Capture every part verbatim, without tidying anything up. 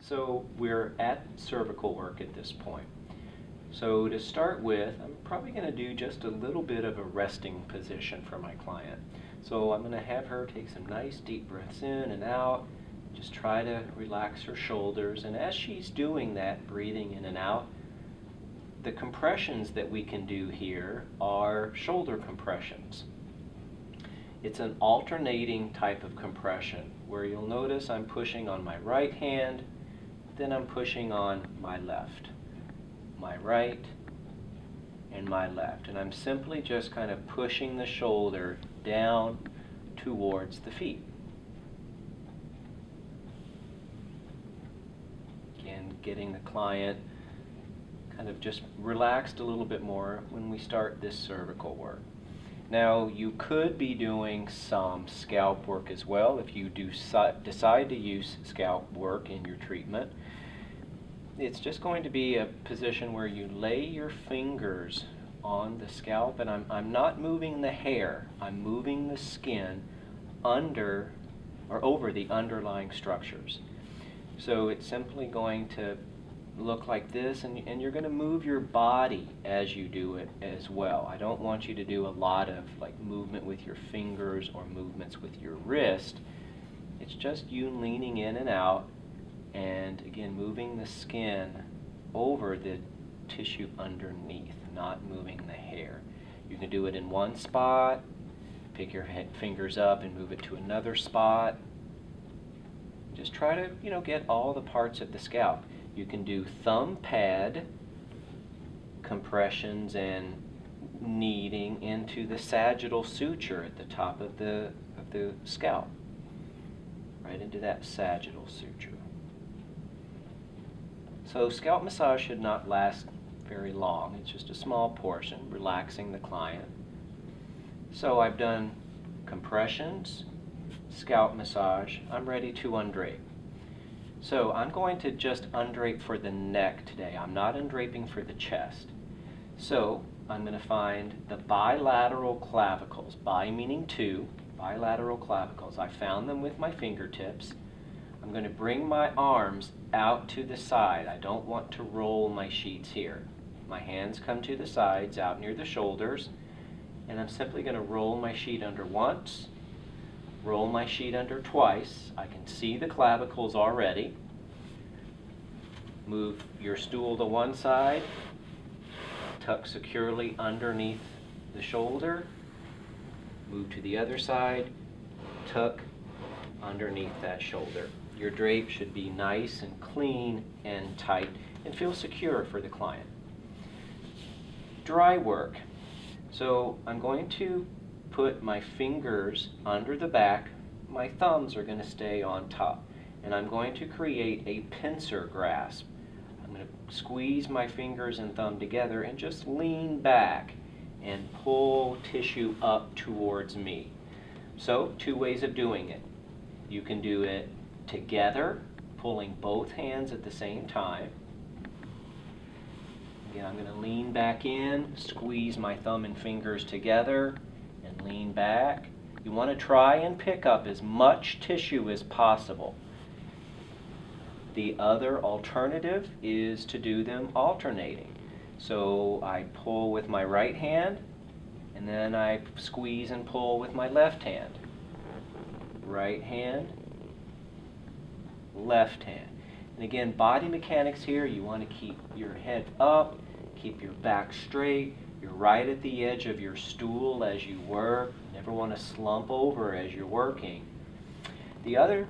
So we're at cervical work at this point. So to start with, I'm probably going to do just a little bit of a resting position for my client. So I'm going to have her take some nice deep breaths in and out. Just try to relax her shoulders. And as she's doing that, breathing in and out, the compressions that we can do here are shoulder compressions. It's an alternating type of compression where you'll notice I'm pushing on my right hand, then I'm pushing on my left, my right, and my left. And I'm simply just kind of pushing the shoulder down towards the feet. Again, getting the client kind of just relaxed a little bit more when we start this cervical work. Now, you could be doing some scalp work as well if you do decide to use scalp work in your treatment. It's just going to be a position where you lay your fingers on the scalp, and I'm, I'm not moving the hair, I'm moving the skin under or over the underlying structures. So it's simply going to look like this, and, and you're going to move your body as you do it as well. I don't want you to do a lot of like movement with your fingers or movements with your wrist. It's just you leaning in and out, and again moving the skin over the tissue underneath, not moving the hair. You can do it in one spot, pick your head, fingers up and move it to another spot. Just try to, you know, get all the parts of the scalp. You can do thumb pad compressions and kneading into the sagittal suture at the top of the, of the scalp, right into that sagittal suture. So scalp massage should not last very long. It's just a small portion, relaxing the client. So I've done compressions, scalp massage. I'm ready to undrape. So I'm going to just undrape for the neck today. I'm not undraping for the chest. So I'm going to find the bilateral clavicles. Bi meaning two, bilateral clavicles. I found them with my fingertips. I'm going to bring my arms out to the side. I don't want to roll my sheets here. My hands come to the sides, out near the shoulders, and I'm simply going to roll my sheet under once. Roll my sheet under twice. I can see the clavicles already. Move your stool to one side. Tuck securely underneath the shoulder. Move to the other side. Tuck underneath that shoulder. Your drape should be nice and clean and tight and feel secure for the client. Dry work. So I'm going to put my fingers under the back, my thumbs are going to stay on top, and I'm going to create a pincer grasp. I'm going to squeeze my fingers and thumb together and just lean back and pull tissue up towards me. So two ways of doing it. You can do it together, pulling both hands at the same time. Again, I'm going to lean back in, squeeze my thumb and fingers together, and lean back. You want to try and pick up as much tissue as possible. The other alternative is to do them alternating. So I pull with my right hand, and then I squeeze and pull with my left hand. Right hand, left hand. And again, body mechanics here, you want to keep your head up, keep your back straight. You're right at the edge of your stool as you work. Never want to slump over as you're working. The other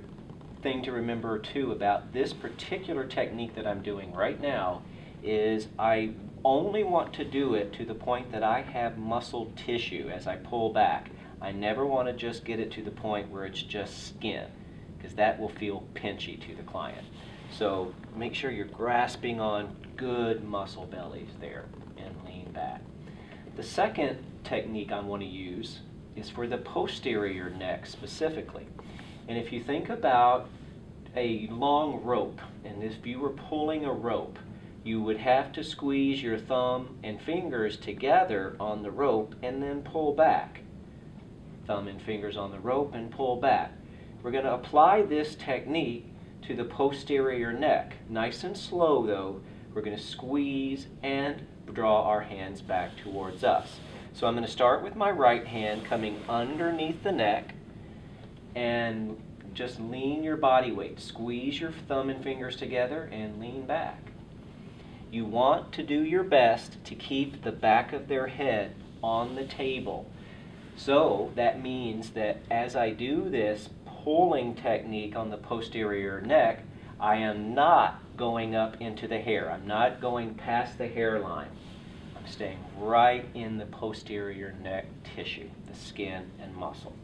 thing to remember too about this particular technique that I'm doing right now is I only want to do it to the point that I have muscle tissue as I pull back. I never want to just get it to the point where it's just skin, because that will feel pinchy to the client. So make sure you're grasping on good muscle bellies there and lean back. The second technique I want to use is for the posterior neck specifically. And if you think about a long rope, and if you were pulling a rope, you would have to squeeze your thumb and fingers together on the rope and then pull back. Thumb and fingers on the rope and pull back. We're going to apply this technique to the posterior neck. Nice and slow though, we're going to squeeze and draw our hands back towards us. So I'm going to start with my right hand coming underneath the neck and just lean your body weight. Squeeze your thumb and fingers together and lean back. You want to do your best to keep the back of their head on the table. So that means that as I do this pulling technique on the posterior neck, I am not going up into the hair. I'm not going past the hairline. I'm staying right in the posterior neck tissue, the skin and muscle.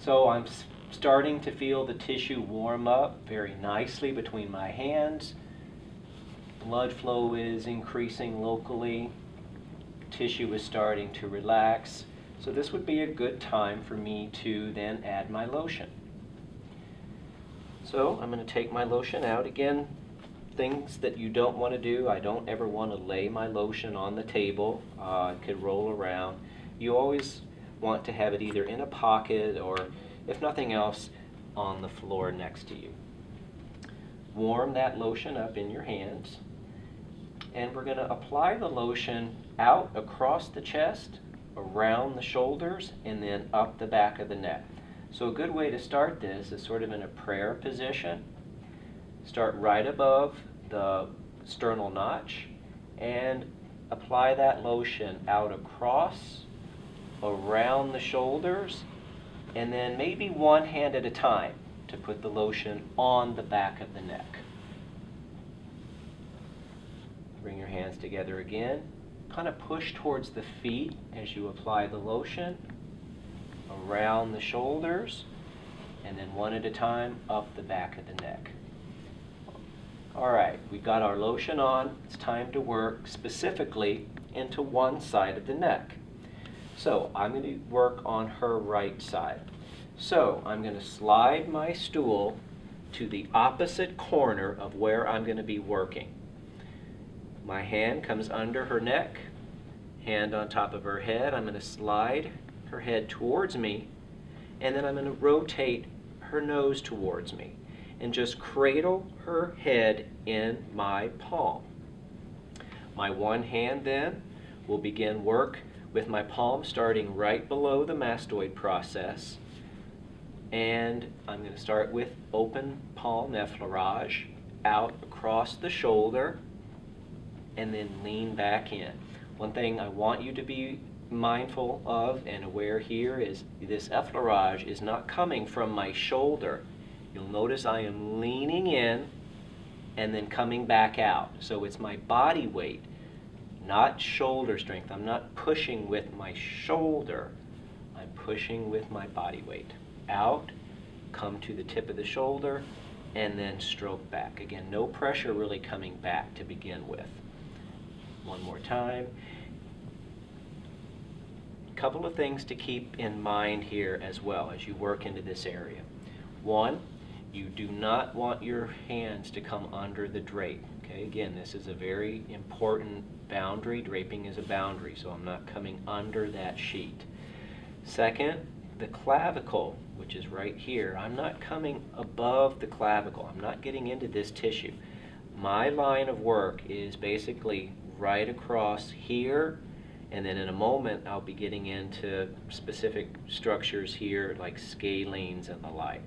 So I'm starting to feel the tissue warm up very nicely between my hands. Blood flow is increasing locally. Tissue is starting to relax. So this would be a good time for me to then add my lotion. So I'm going to take my lotion out. Again, things that you don't want to do, I don't ever want to lay my lotion on the table. Uh, it could roll around. You always want to have it either in a pocket or, if nothing else, on the floor next to you. Warm that lotion up in your hands. And we're going to apply the lotion out across the chest, around the shoulders, and then up the back of the neck. So a good way to start this is sort of in a prayer position. Start right above the sternal notch and apply that lotion out across, around the shoulders, and then maybe one hand at a time to put the lotion on the back of the neck. Bring your hands together again. Kind of push towards the feet as you apply the lotion, around the shoulders, and then one at a time up the back of the neck. Alright, we got our lotion on. It's time to work specifically into one side of the neck. So I'm going to work on her right side. So I'm going to slide my stool to the opposite corner of where I'm going to be working. My hand comes under her neck, hand on top of her head. I'm going to slide her head towards me, and then I'm going to rotate her nose towards me and just cradle her head in my palm. My one hand then will begin work with my palm starting right below the mastoid process, and I'm going to start with open palm effleurage out across the shoulder and then lean back in. One thing I want you to be mindful of and aware here is this effleurage is not coming from my shoulder. You'll notice I am leaning in and then coming back out. So it's my body weight, not shoulder strength. I'm not pushing with my shoulder. I'm pushing with my body weight. Out, come to the tip of the shoulder, and then stroke back. Again, no pressure really coming back to begin with. One more time. Couple of things to keep in mind here as well as you work into this area. One, you do not want your hands to come under the drape. Okay, again, this is a very important boundary. Draping is a boundary, so I'm not coming under that sheet. Second, the clavicle, which is right here, I'm not coming above the clavicle. I'm not getting into this tissue. My line of work is basically right across here, and then in a moment I'll be getting into specific structures here like scalenes and the like.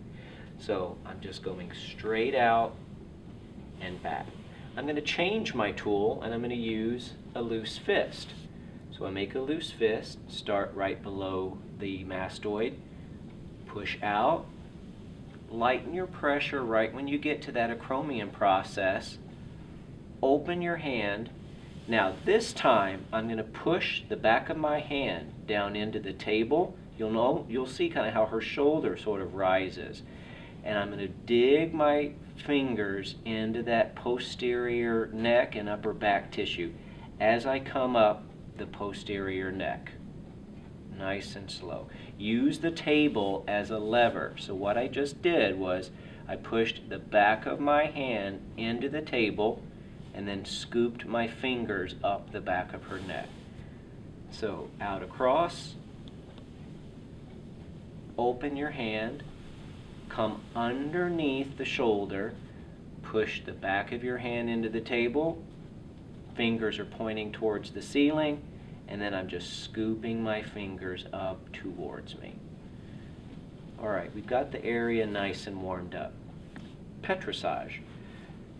So I'm just going straight out and back. I'm going to change my tool and I'm going to use a loose fist. So I make a loose fist, start right below the mastoid, push out, lighten your pressure right when you get to that acromion process, open your hand. Now this time I'm going to push the back of my hand down into the table. You'll know, you'll see kind of how her shoulder sort of rises. And I'm going to dig my fingers into that posterior neck and upper back tissue as I come up the posterior neck. Nice and slow. Use the table as a lever. So what I just did was I pushed the back of my hand into the table and then scooped my fingers up the back of her neck. So out across, open your hand, come underneath the shoulder, push the back of your hand into the table, fingers are pointing towards the ceiling, and then I'm just scooping my fingers up towards me. All right, we've got the area nice and warmed up. Petrissage.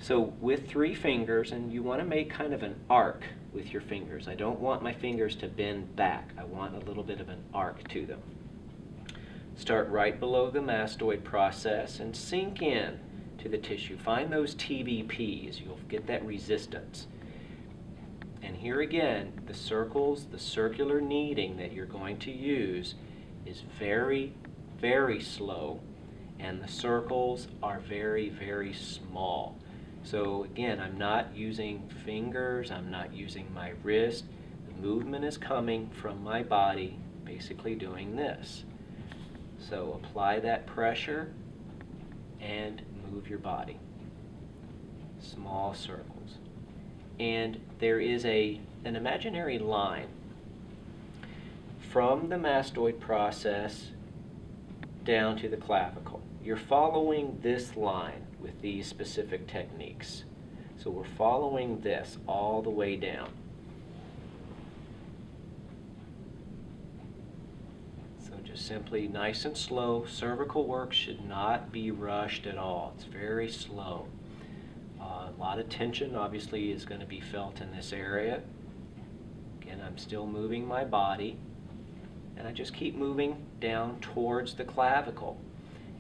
So with three fingers, and you want to make kind of an arc with your fingers. I don't want my fingers to bend back. I want a little bit of an arc to them. Start right below the mastoid process and sink in to the tissue. Find those T B Ps. You'll get that resistance. And here again, the circles, the circular kneading that you're going to use is very, very slow, and the circles are very, very small. So again, I'm not using fingers, I'm not using my wrist. The movement is coming from my body, basically doing this. So apply that pressure and move your body. Small circles. And there is a, an imaginary line from the mastoid process down to the clavicle. You're following this line with these specific techniques. So we're following this all the way down. So just simply nice and slow. Cervical work should not be rushed at all. It's very slow. Uh, a lot of tension obviously is going to be felt in this area. Again, I'm still moving my body, and I just keep moving down towards the clavicle.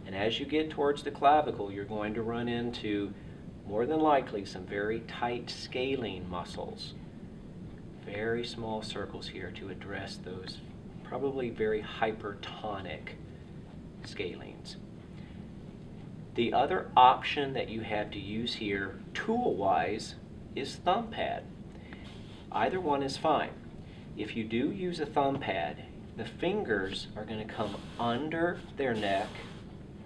And as you get towards the clavicle, you're going to run into, more than likely, some very tight scalene muscles. Very small circles here to address those probably very hypertonic scalenes. The other option that you have to use here, tool-wise, is thumb pad. Either one is fine. If you do use a thumb pad, the fingers are going to come under their neck,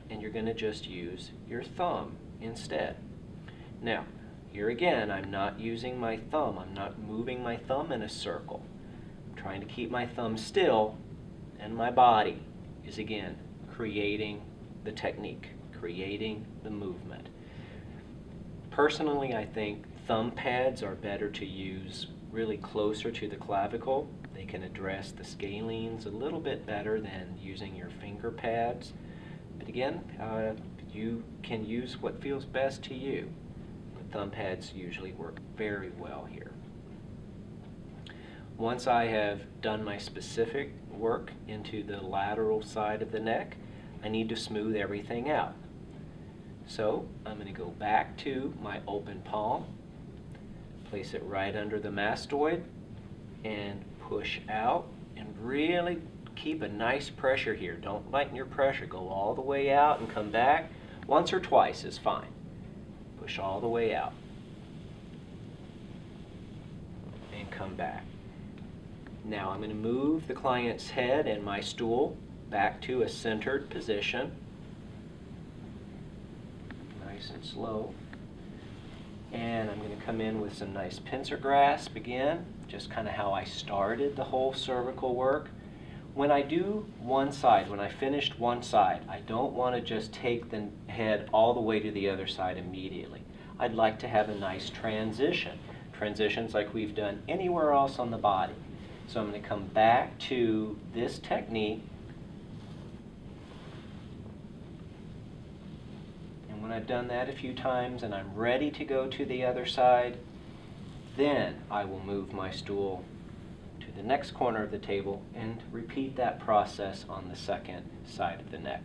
and you're going to just use your thumb instead. Now, here again, I'm not using my thumb. I'm not moving my thumb in a circle. I'm trying to keep my thumb still, and my body is again creating the technique, creating the movement. Personally, I think thumb pads are better to use really closer to the clavicle. They can address the scalenes a little bit better than using your finger pads. But again, uh, you can use what feels best to you. The thumb pads usually work very well here. Once I have done my specific work into the lateral side of the neck, I need to smooth everything out. So I'm going to go back to my open palm, place it right under the mastoid, and push out, and really keep a nice pressure here. Don't lighten your pressure. Go all the way out and come back. Once or twice is fine. Push all the way out. And come back. Now I'm going to move the client's head and my stool back to a centered position. Nice and slow. And I'm going to come in with some nice pincer grasp again. Just kind of how I started the whole cervical work. When I do one side, when I finished one side, I don't want to just take the head all the way to the other side immediately. I'd like to have a nice transition. Transitions like we've done anywhere else on the body. So I'm going to come back to this technique. And when I've done that a few times and I'm ready to go to the other side, then I will move my stool the next corner of the table and repeat that process on the second side of the neck.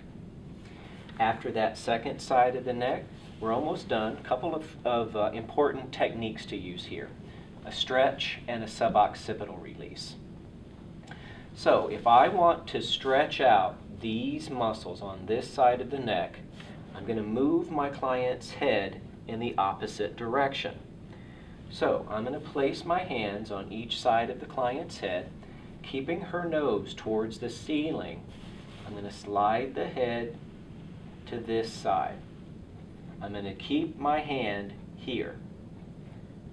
After that second side of the neck, we're almost done. A couple of, of uh, important techniques to use here. A stretch and a suboccipital release. So if I want to stretch out these muscles on this side of the neck, I'm going to move my client's head in the opposite direction. So I'm going to place my hands on each side of the client's head, keeping her nose towards the ceiling. I'm going to slide the head to this side. I'm going to keep my hand here.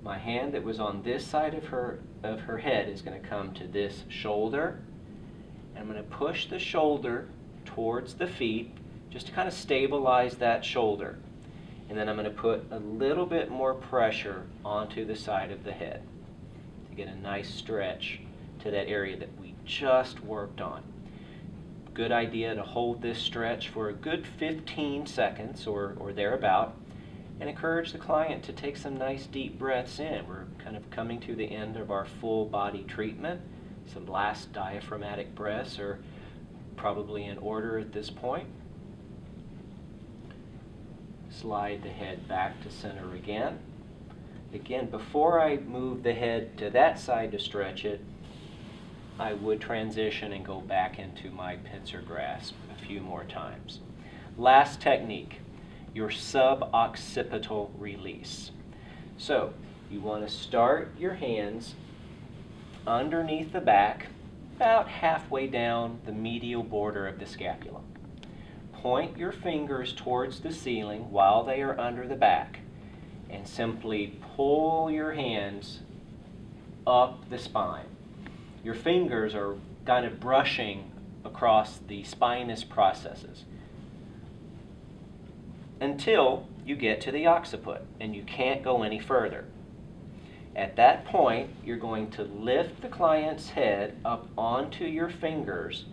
My hand that was on this side of her, of her head is going to come to this shoulder. I'm going to push the shoulder towards the feet, just to kind of stabilize that shoulder. And then I'm going to put a little bit more pressure onto the side of the head to get a nice stretch to that area that we just worked on. Good idea to hold this stretch for a good fifteen seconds or, or thereabout, and encourage the client to take some nice deep breaths in. We're kind of coming to the end of our full body treatment. Some last diaphragmatic breaths are probably in order at this point. Slide the head back to center again. Again, before I move the head to that side to stretch it, I would transition and go back into my pincer grasp a few more times. Last technique, your suboccipital release. So you want to start your hands underneath the back, about halfway down the medial border of the scapula. Point your fingers towards the ceiling while they are under the back, and simply pull your hands up the spine. Your fingers are kind of brushing across the spinous processes until you get to the occiput, and you can't go any further. At that point, you're going to lift the client's head up onto your fingers,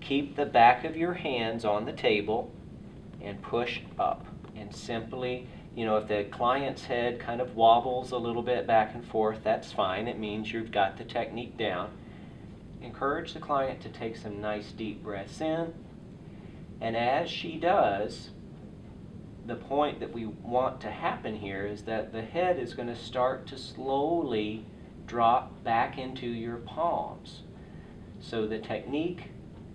keep the back of your hands on the table, and push up. And simply, you know, if the client's head kind of wobbles a little bit back and forth, that's fine. It means you've got the technique down. Encourage the client to take some nice deep breaths in. And as she does, the point that we want to happen here is that the head is going to start to slowly drop back into your palms. So the technique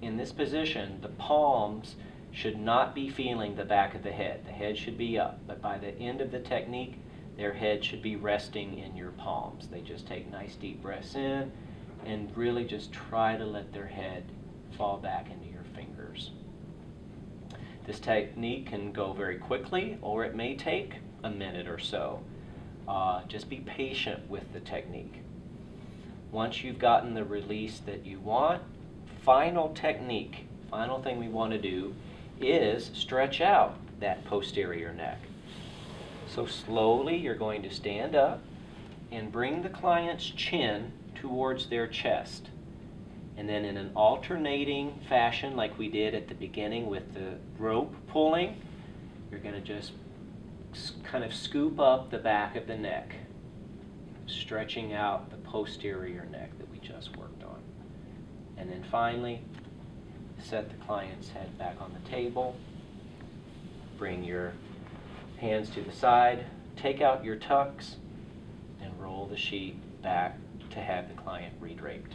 in this position, the palms should not be feeling the back of the head. The head should be up, but by the end of the technique, their head should be resting in your palms. They just take nice deep breaths in and really just try to let their head fall back into your fingers. This technique can go very quickly, or it may take a minute or so. Uh, just be patient with the technique. Once you've gotten the release that you want, final technique, final thing we want to do is stretch out that posterior neck. So slowly you're going to stand up and bring the client's chin towards their chest. And then in an alternating fashion, like we did at the beginning with the rope pulling, you're going to just kind of scoop up the back of the neck, stretching out the posterior neck that we just worked on. And then finally, set the client's head back on the table, bring your hands to the side, take out your tucks, and roll the sheet back to have the client redraped.